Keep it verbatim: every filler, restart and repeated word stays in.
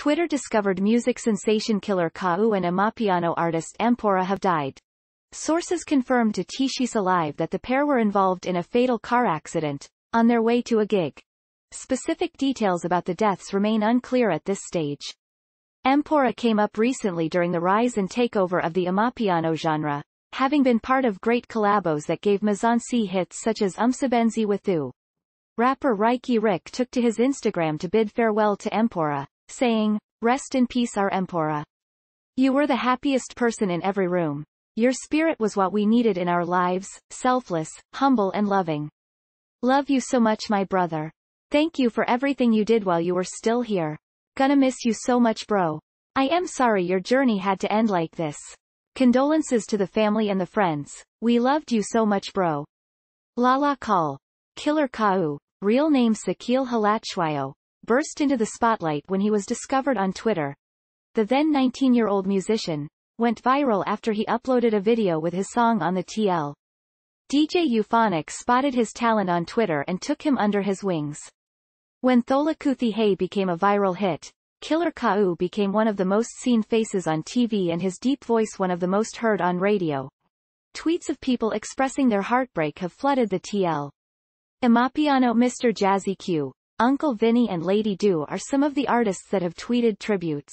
Twitter discovered music sensation Killer Kau and Amapiano artist Mpura have died. Sources confirmed to TshisaLIVE that the pair were involved in a fatal car accident, on their way to a gig. Specific details about the deaths remain unclear at this stage. Mpura came up recently during the rise and takeover of the Amapiano genre, having been part of great collabos that gave Mzansi hits such as Umsibenzi Withu. Rapper Riky Rick took to his Instagram to bid farewell to Mpura, saying, "Rest in peace our Mpura. You were the happiest person in every room. Your spirit was what we needed in our lives, selfless, humble and loving. Love you so much my brother. Thank you for everything you did while you were still here. Gonna miss you so much bro. I am sorry your journey had to end like this. Condolences to the family and the friends. We loved you so much bro. Lala Call." Killer Kau, real name Sakil Halachwayo, burst into the spotlight when he was discovered on Twitter. The then nineteen-year-old musician went viral after he uploaded a video with his song on the T L. D J Euphonic spotted his talent on Twitter and took him under his wings. When Tholakuthi Hay became a viral hit, Killer Kau became one of the most seen faces on T V and his deep voice one of the most heard on radio. Tweets of people expressing their heartbreak have flooded the T L. Amapiano, Mister Jazzy Q, Uncle Vinny and Lady Du are some of the artists that have tweeted tributes.